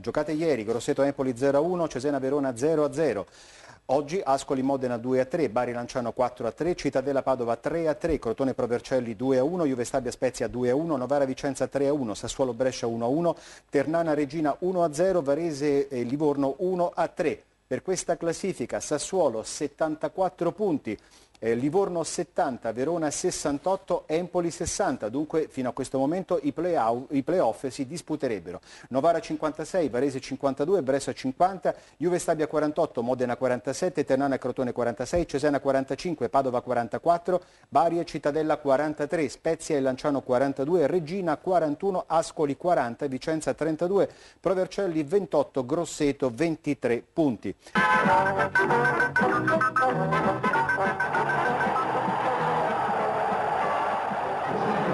Giocate ieri, Grosseto Empoli 0-1, Cesena Verona 0-0. Oggi Ascoli Modena 2-3, Bari Lanciano 4-3, Cittadella Padova 3-3, Crotone Provercelli 2-1, Juve-Stabia Spezia 2-1, Novara Vicenza 3-1, Sassuolo Brescia 1-1, Ternana Regina 1-0, Varese e Livorno 1-3. Per questa classifica Sassuolo 74 punti, Livorno 70, Verona 68, Empoli 60, dunque fino a questo momento i play-off si disputerebbero. Novara 56, Varese 52, Brescia 50, Juve-Stabia 48, Modena 47, Ternana e Crotone 46, Cesena 45, Padova 44, Bari e Cittadella 43, Spezia e Lanciano 42, Regina 41, Ascoli 40, Vicenza 32, Provercelli 28, Grosseto 23 punti.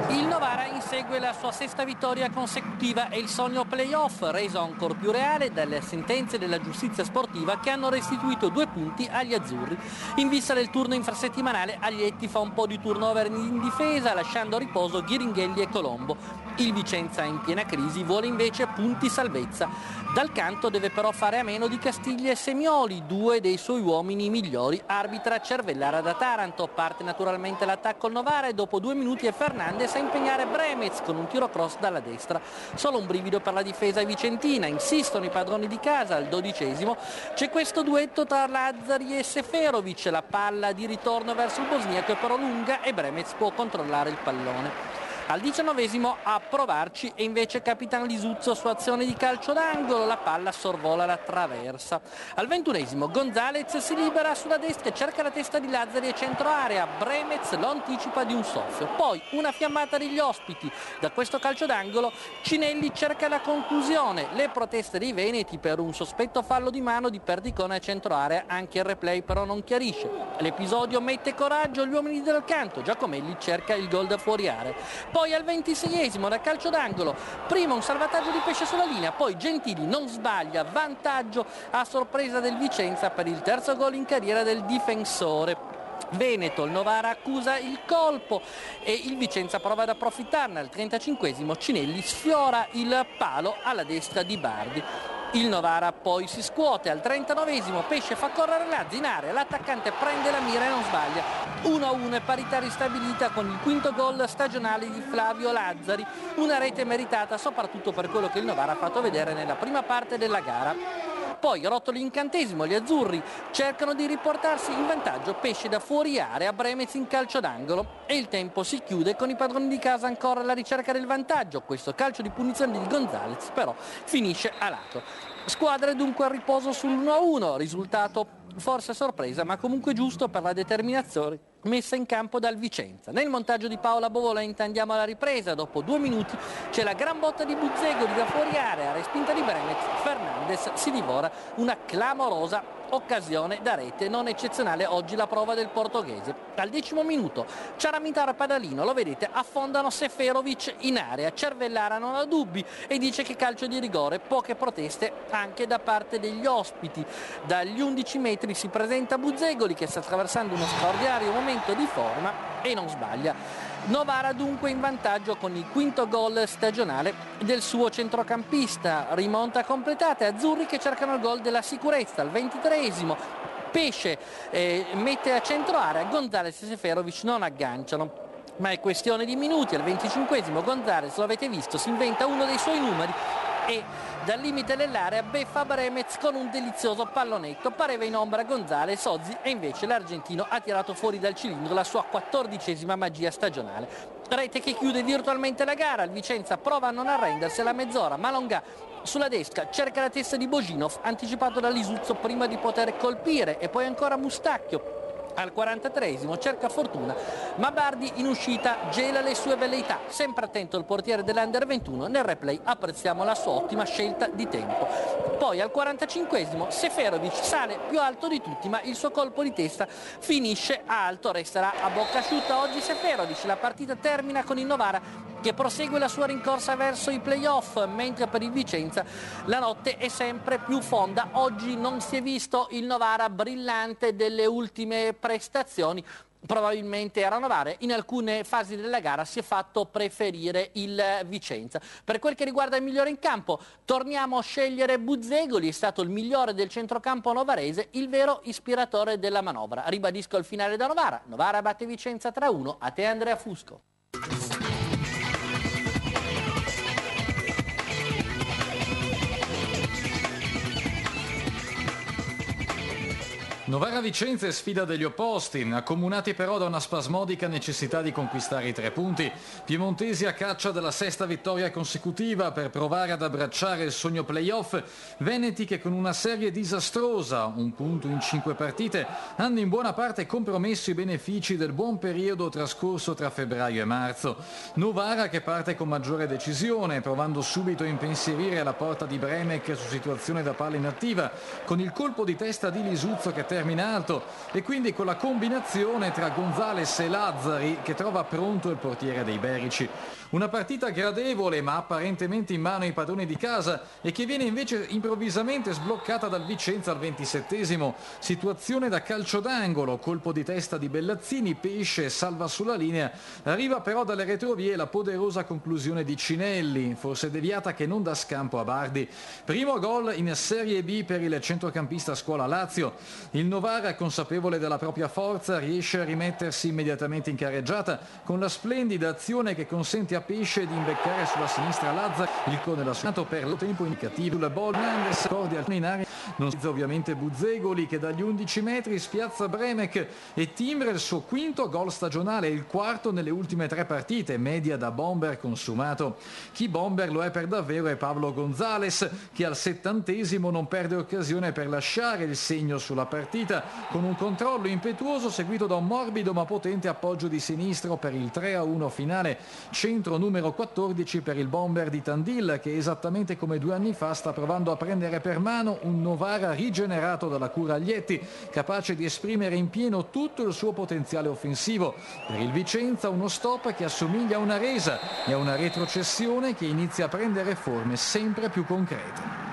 Il Novara insegue la sua sesta vittoria consecutiva e il sogno play-off reso ancor più reale dalle sentenze della giustizia sportiva che hanno restituito 2 punti agli azzurri. In vista del turno infrasettimanale Aglietti fa un po' di turnover in difesa lasciando a riposo Ghiringhelli e Colombo. Il Vicenza in piena crisi vuole invece punti salvezza. Dal Canto deve però fare a meno di Castiglia e Semioli, 2 dei suoi uomini migliori. Arbitra Cervellera da Taranto, parte naturalmente l'attacco al Novara e dopo 2 minuti è Fernandes a impegnare Bremec con un tiro cross dalla destra. Solo un brivido per la difesa vicentina, insistono i padroni di casa. Al 12° c'è questo duetto tra Lazzari e Seferovic, la palla di ritorno verso il bosniaco è però lunga e Bremec può controllare il pallone. Al 19° a provarci e invece capitan Lisuzzo su azione di calcio d'angolo, la palla sorvola la traversa. Al 21° Gonzalez si libera sulla destra e cerca la testa di Lazzari e centro area, Bremec lo anticipa di un soffio. Poi una fiammata degli ospiti, da questo calcio d'angolo Cinelli cerca la conclusione, le proteste dei veneti per un sospetto fallo di mano di Perdicone a centro area, anche il replay però non chiarisce. L'episodio mette coraggio agli uomini del Canto, Giacomelli cerca il gol da fuori area. Poi al 26° da calcio d'angolo, prima un salvataggio di Pesce sulla linea, poi Gentili non sbaglia, vantaggio a sorpresa del Vicenza per il 3° gol in carriera del difensore veneto. Il Novara accusa il colpo e il Vicenza prova ad approfittarne. Al 35° Cinelli sfiora il palo alla destra di Bardi. Il Novara poi si scuote. Al 39° Pesce fa correre Lazzi in area, l'attaccante prende la mira e non sbaglia. 1-1 e parità ristabilita con il 5° gol stagionale di Flavio Lazzari, una rete meritata soprattutto per quello che il Novara ha fatto vedere nella prima parte della gara. Poi rotoli incantesimo, gli azzurri cercano di riportarsi in vantaggio, Pesce da fuori area, Bremec in calcio d'angolo e il tempo si chiude con i padroni di casa ancora alla ricerca del vantaggio. Questo calcio di punizione di Gonzalez però finisce a lato. Squadre dunque a riposo sull'1-1, risultato forse sorpresa ma comunque giusto per la determinazione messa in campo dal Vicenza. Nel montaggio di Paola Bovolenta andiamo alla ripresa, dopo 2 minuti c'è la gran botta di Buzzegoli da fuori area, respinta di Bremec, Fernandes si divora una clamorosa occasione da rete. Non eccezionale oggi la prova del portoghese. Al 10° Ciaramitar e Padalino, lo vedete, affondano Seferovic in area, Cervellara non ha dubbi e dice che calcio di rigore. Poche proteste anche da parte degli ospiti. Dagli 11 metri si presenta Buzzegoli che sta attraversando uno straordinario momento di forma e non sbaglia. Novara dunque in vantaggio con il 5° gol stagionale del suo centrocampista, rimonta completata, azzurri che cercano il gol della sicurezza. Al 23° Pesce mette a centro area, Gonzalez e Seferovic non agganciano. Ma è questione di minuti. Al 25° Gonzalez, lo avete visto, si inventa uno dei suoi numeri e dal limite dell'area beffa Bremec con un delizioso pallonetto. Pareva in ombra Gonzalez, Ozzi, e invece l'argentino ha tirato fuori dal cilindro la sua 14ª magia stagionale. Rete che chiude virtualmente la gara. Il Vicenza prova a non arrendersi alla mezz'ora. Malonga sulla destra cerca la testa di Boginov, anticipato da Lisuzzo prima di poter colpire, e poi ancora Mustacchio. Al 43° cerca fortuna, ma Bardi in uscita gela le sue velleità. Sempre attento il portiere dell'Under 21, nel replay apprezziamo la sua ottima scelta di tempo. Poi al 45° Seferovic sale più alto di tutti, ma il suo colpo di testa finisce alto, resterà a bocca asciutta oggi Seferovic. La partita termina con il Novara che prosegue la sua rincorsa verso i play-off, mentre per il Vicenza la notte è sempre più fonda. Oggi non si è visto il Novara brillante delle ultime prestazioni, probabilmente era Novara. In alcune fasi della gara si è fatto preferire il Vicenza. Per quel che riguarda il migliore in campo, torniamo a scegliere Buzzegoli, è stato il migliore del centrocampo novarese, il vero ispiratore della manovra. Ribadisco il finale da Novara, Novara batte Vicenza 3-1, a te Andrea Fusco. Novara-Vicenza è sfida degli opposti, accomunati però da una spasmodica necessità di conquistare i 3 punti. Piemontesi a caccia della 6ª vittoria consecutiva per provare ad abbracciare il sogno playoff, veneti che con una serie disastrosa, 1 punto in 5 partite, hanno in buona parte compromesso i benefici del buon periodo trascorso tra febbraio e marzo. Novara che parte con maggiore decisione, provando subito a impensierire la porta di Bremec su situazione da palla inattiva, con il colpo di testa di Lisuzzo che terminato, e quindi con la combinazione tra Gonzalez e Lazzari che trova pronto il portiere dei berici. Una partita gradevole ma apparentemente in mano ai padroni di casa e che viene invece improvvisamente sbloccata dal Vicenza al 27esimo. Situazione da calcio d'angolo, colpo di testa di Bellazzini, Pesce salva sulla linea, arriva però dalle retrovie la poderosa conclusione di Cinelli, forse deviata, che non dà scampo a Bardi. Primo gol in Serie B per il centrocampista scuola Lazio. Il Novara, consapevole della propria forza, riesce a rimettersi immediatamente in carreggiata con la splendida azione che consente a Pesce di imbeccare sulla sinistra Lazzari. Il cone l'ha suonato per lo tempo indicativo. Il ball Fernandes cordi al in aria. Non si ovviamente Buzzegoli che dagli 11 metri spiazza Bremec e timbra il suo 5° gol stagionale, il 4° nelle ultime 3 partite, media da bomber consumato. Chi bomber lo è per davvero è Pablo Gonzalez, che al 70esimo non perde occasione per lasciare il segno sulla partita con un controllo impetuoso seguito da un morbido ma potente appoggio di sinistro per il 3-1 finale, centro numero 14 per il bomber di Tandil, che esattamente come 2 anni fa sta provando a prendere per mano un Novara rigenerato dalla cura Aglietti, capace di esprimere in pieno tutto il suo potenziale offensivo. Per il Vicenza uno stop che assomiglia a una resa e a una retrocessione che inizia a prendere forme sempre più concrete.